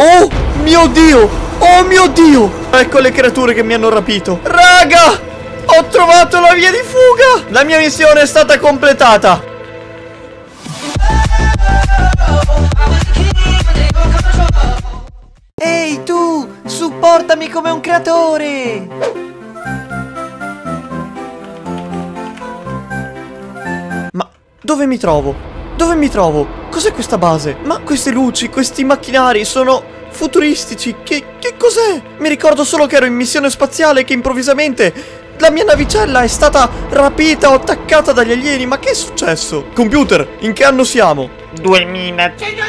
Oh mio Dio! Oh mio Dio! Ecco le creature che mi hanno rapito. Raga! Ho trovato la via di fuga! La mia missione è stata completata! Ehi tu! Supportami come un creatore! Dove mi trovo? Dove mi trovo? Cos'è questa base? Ma queste luci, questi macchinari sono futuristici. Che cos'è? Mi ricordo solo che ero in missione spaziale e che improvvisamente la mia navicella è stata rapita o attaccata dagli alieni. Ma che è successo? Computer, in che anno siamo? 2117!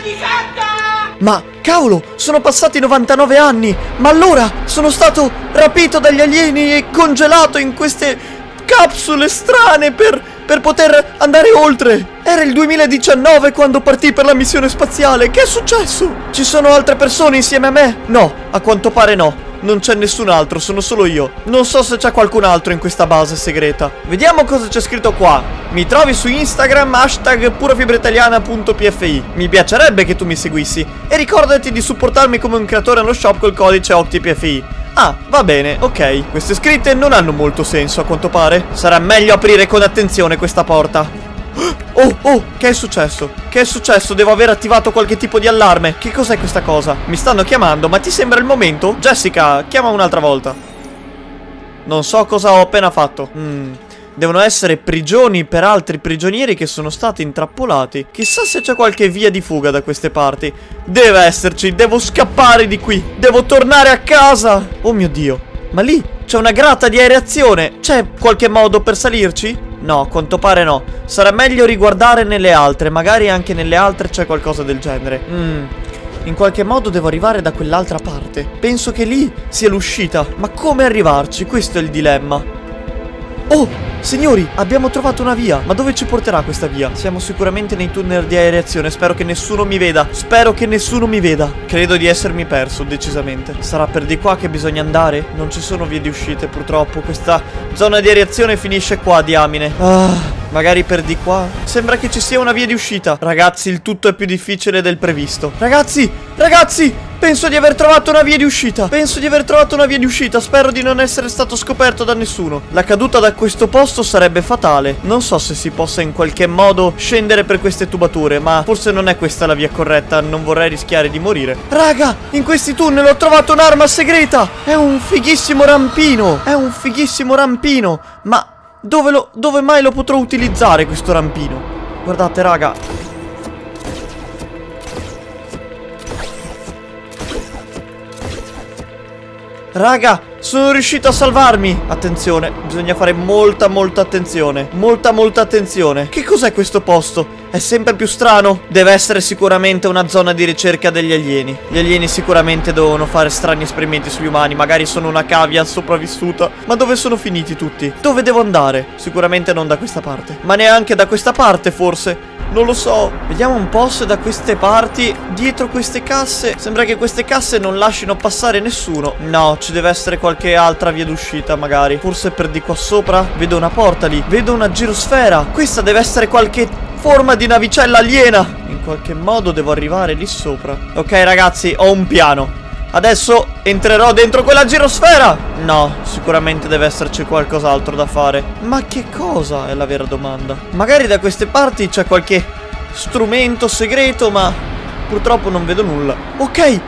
Ma cavolo, sono passati 99 anni! Ma allora sono stato rapito dagli alieni e congelato in queste capsule strane per poter andare oltre. Era il 2019 quando partì per la missione spaziale. Che è successo? Ci sono altre persone insieme a me? No, a quanto pare no. Non c'è nessun altro, sono solo io. Non so se c'è qualcun altro in questa base segreta. Vediamo cosa c'è scritto qua. Mi trovi su Instagram #purafibraitaliana.pfi. Mi piacerebbe che tu mi seguissi e ricordati di supportarmi come un creatore allo shop col codice OctiPfi. Ah, va bene, ok. Queste scritte non hanno molto senso a quanto pare. Sarà meglio aprire con attenzione questa porta. Oh, che è successo? Che è successo? Devo aver attivato qualche tipo di allarme. Che cos'è questa cosa? Mi stanno chiamando, ma ti sembra il momento? Jessica, chiama un'altra volta. Non so cosa ho appena fatto. Devono essere prigioni per altri prigionieri che sono stati intrappolati. Chissà se c'è qualche via di fuga da queste parti. Deve esserci, devo scappare di qui. Devo tornare a casa. Oh mio Dio, ma lì c'è una grata di aereazione. C'è qualche modo per salirci? No, a quanto pare no. Sarà meglio riguardare nelle altre. Magari anche nelle altre c'è qualcosa del genere. In qualche modo devo arrivare da quell'altra parte. Penso che lì sia l'uscita. Ma come arrivarci? Questo è il dilemma. Oh! Signori, abbiamo trovato una via. Ma dove ci porterà questa via? Siamo sicuramente nei tunnel di aereazione. Spero che nessuno mi veda. Spero che nessuno mi veda. Credo di essermi perso, decisamente. Sarà per di qua che bisogna andare? Non ci sono vie di uscite, purtroppo. Questa zona di aereazione finisce qua, diamine. Magari per di qua? Sembra che ci sia una via di uscita. Ragazzi, il tutto è più difficile del previsto. Ragazzi! Penso di aver trovato una via di uscita. Spero di non essere stato scoperto da nessuno. La caduta da questo posto sarebbe fatale. Non so se si possa in qualche modo scendere per queste tubature, ma forse non è questa la via corretta. Non vorrei rischiare di morire. Raga, in questi tunnel ho trovato un'arma segreta. È un fighissimo rampino. Ma dove mai lo potrò utilizzare questo rampino? Guardate, raga. Raga, sono riuscito a salvarmi. Attenzione, bisogna fare molta attenzione. Molta attenzione. Che cos'è questo posto? È sempre più strano. Deve essere sicuramente una zona di ricerca degli alieni. Gli alieni sicuramente devono fare strani esperimenti sugli umani. Magari sono una cavia sopravvissuta. Ma dove sono finiti tutti? Dove devo andare? Sicuramente non da questa parte. Ma neanche da questa parte, forse. Non lo so. Vediamo un po' se da queste parti, dietro queste casse, sembra che queste casse non lasciano passare nessuno. No, ci deve essere qualche altra via d'uscita magari. Forse per di qua sopra. Vedo una porta lì. Vedo una girosfera. Questa deve essere qualche forma di navicella aliena. In qualche modo devo arrivare lì sopra. Ok ragazzi, ho un piano. Adesso entrerò dentro quella girosfera. No, sicuramente deve esserci qualcos'altro da fare. Ma che cosa è la vera domanda? Magari da queste parti c'è qualche strumento segreto, ma purtroppo non vedo nulla. Ok.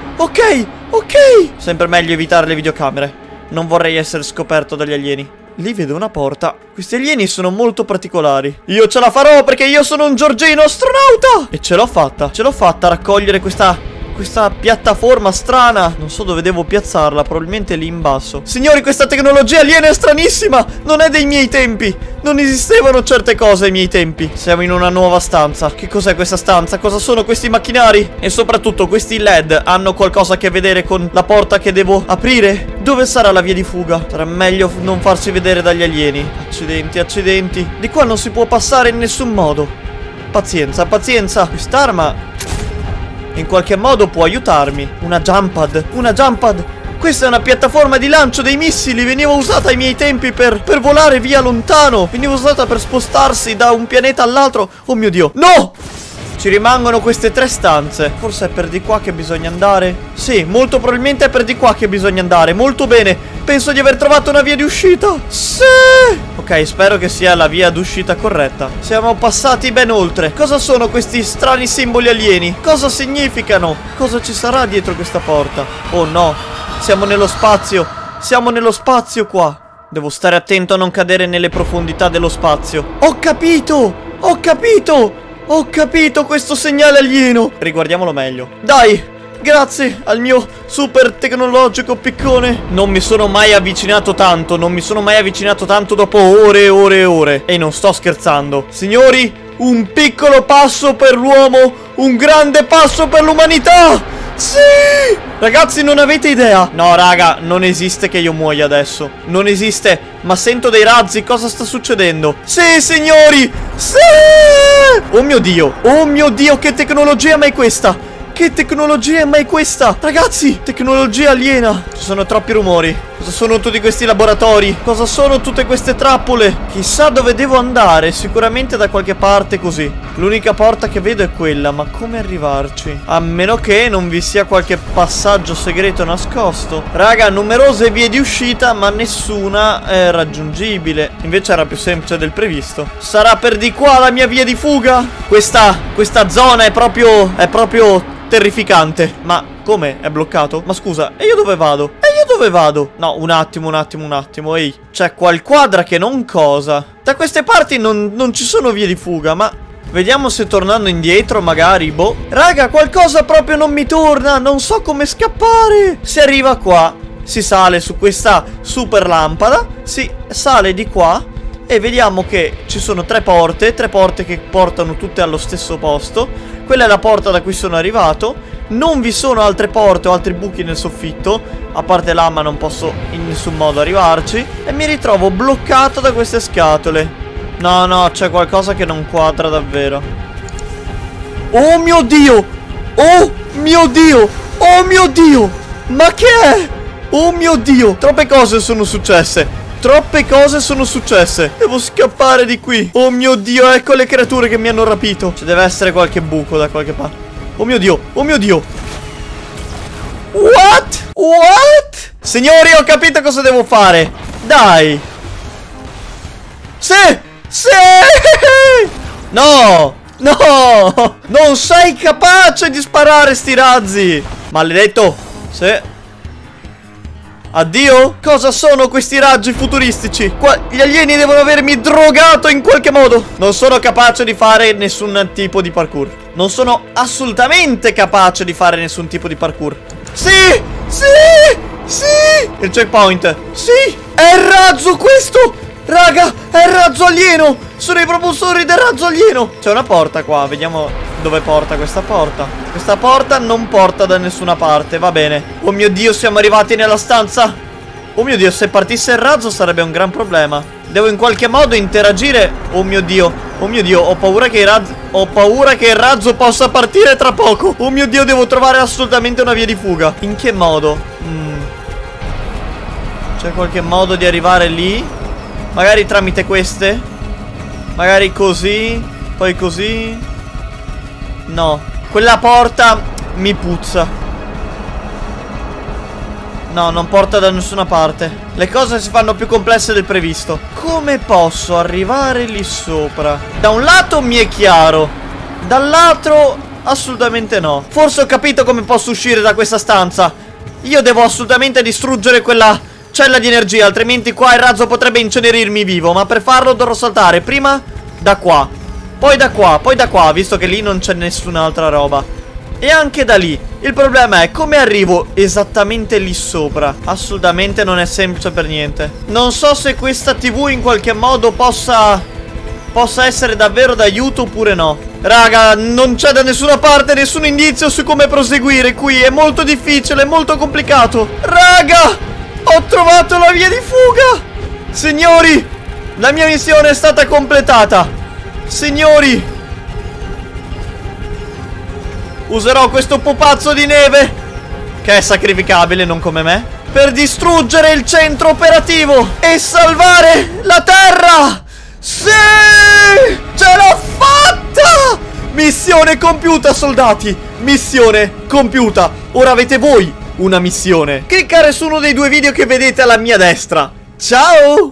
Sempre meglio evitare le videocamere. Non vorrei essere scoperto dagli alieni. Lì vedo una porta. Questi alieni sono molto particolari. Io ce la farò perché io sono un Giorgino astronauta. E ce l'ho fatta. Ce l'ho fatta a raccogliere questa piattaforma strana. Non so dove devo piazzarla. Probabilmente lì in basso. Signori, questa tecnologia aliena è stranissima. Non è dei miei tempi. Non esistevano certe cose ai miei tempi. Siamo in una nuova stanza. Che cos'è questa stanza? Cosa sono questi macchinari? E soprattutto questi LED hanno qualcosa a che vedere con la porta che devo aprire? Dove sarà la via di fuga? Sarà meglio non farsi vedere dagli alieni. Accidenti. Di qua non si può passare in nessun modo. Pazienza. Quest'arma in qualche modo può aiutarmi. Una jump pad. Questa è una piattaforma di lancio dei missili. Veniva usata ai miei tempi per volare via lontano. Veniva usata per spostarsi da un pianeta all'altro. Oh mio Dio, no! Ci rimangono queste tre stanze. Forse è per di qua che bisogna andare. Sì, molto probabilmente è per di qua che bisogna andare. Molto bene, penso di aver trovato una via di uscita. Sì. Ok, spero che sia la via d'uscita corretta. Siamo passati ben oltre. Cosa sono questi strani simboli alieni? Cosa significano? Cosa ci sarà dietro questa porta? Oh no, siamo nello spazio. Siamo nello spazio qua. Devo stare attento a non cadere nelle profondità dello spazio. Ho capito, ho capito, ho capito questo segnale alieno. Riguardiamolo meglio. Dai. Grazie al mio super tecnologico piccone. Non mi sono mai avvicinato tanto. Non mi sono mai avvicinato tanto dopo ore e ore e ore. E non sto scherzando. Signori, un piccolo passo per l'uomo, un grande passo per l'umanità. Sì! Ragazzi, non avete idea. No, raga, non esiste che io muoia adesso. Non esiste. Ma sento dei razzi. Cosa sta succedendo? Sì, signori. Sì! Oh mio Dio. Oh mio Dio, che tecnologia mai questa? Che tecnologia è mai questa? Ragazzi, tecnologia aliena. Ci sono troppi rumori. Cosa sono tutti questi laboratori? Cosa sono tutte queste trappole? Chissà dove devo andare. Sicuramente da qualche parte così. L'unica porta che vedo è quella. Ma come arrivarci? A meno che non vi sia qualche passaggio segreto nascosto. Raga, numerose vie di uscita, ma nessuna è raggiungibile. Invece era più semplice del previsto. Sarà per di qua la mia via di fuga? Questa zona è proprio... terrificante. Ma come? È bloccato? Ma scusa, e io dove vado? E io dove vado? No, un attimo. Ehi, c'è qualquadra che non cosa. Da queste parti non ci sono vie di fuga, ma vediamo se tornando indietro magari, boh. Raga, qualcosa proprio non mi torna. Non so come scappare. Si arriva qua, si sale su questa super lampada, si sale di qua e vediamo che ci sono tre porte che portano tutte allo stesso posto. Quella è la porta da cui sono arrivato. Non vi sono altre porte o altri buchi nel soffitto. A parte là, ma non posso in nessun modo arrivarci. E mi ritrovo bloccato da queste scatole. No, c'è qualcosa che non quadra davvero. Oh mio Dio! Oh mio Dio! Oh mio Dio! Ma che è? Oh mio Dio! Troppe cose sono successe. Devo scappare di qui. Oh mio Dio, ecco le creature che mi hanno rapito. Ci deve essere qualche buco da qualche parte. Oh mio Dio, oh mio Dio. What? Signori, ho capito cosa devo fare. Dai. Sì. No. Non sei capace di sparare sti razzi. Maledetto. Sì. Addio? Cosa sono questi raggi futuristici? Gli alieni devono avermi drogato in qualche modo. Non sono capace di fare nessun tipo di parkour. Non sono assolutamente capace di fare nessun tipo di parkour. Sì. Il checkpoint. Sì. È il razzo questo. Raga, è il razzo alieno. Sono i propulsori del razzo alieno. C'è una porta qua. Vediamo dove porta questa porta. Questa porta non porta da nessuna parte. Va bene. Oh mio Dio, siamo arrivati nella stanza. Oh mio Dio, se partisse il razzo sarebbe un gran problema. Devo in qualche modo interagire. Oh mio Dio. Oh mio Dio, ho paura che il razzo possa partire tra poco. Oh mio Dio, devo trovare assolutamente una via di fuga. In che modo? C'è qualche modo di arrivare lì? Magari tramite queste? Magari così, poi così. No, quella porta mi puzza. No, non porta da nessuna parte. Le cose si fanno più complesse del previsto. Come posso arrivare lì sopra? Da un lato mi è chiaro, dall'altro assolutamente no. Forse ho capito come posso uscire da questa stanza. Io devo assolutamente distruggere quella cella di energia, altrimenti qua il razzo potrebbe incenerirmi vivo. Ma per farlo dovrò saltare prima da qua, poi da qua, poi da qua, visto che lì non c'è nessun'altra roba. E anche da lì. Il problema è come arrivo esattamente lì sopra. Assolutamente non è semplice per niente. Non so se questa TV in qualche modo possa essere davvero d'aiuto oppure no. Raga, non c'è da nessuna parte nessun indizio su come proseguire qui. È molto difficile, è molto complicato. Raga, ho trovato la via di fuga. Signori, la mia missione è stata completata. Signori, userò questo pupazzo di neve, che è sacrificabile, non come me, per distruggere il centro operativo e salvare la Terra. Sì! Ce l'ho fatta! Missione compiuta, soldati. Missione compiuta. Ora avete voi una missione: cliccare su uno dei due video che vedete alla mia destra. Ciao!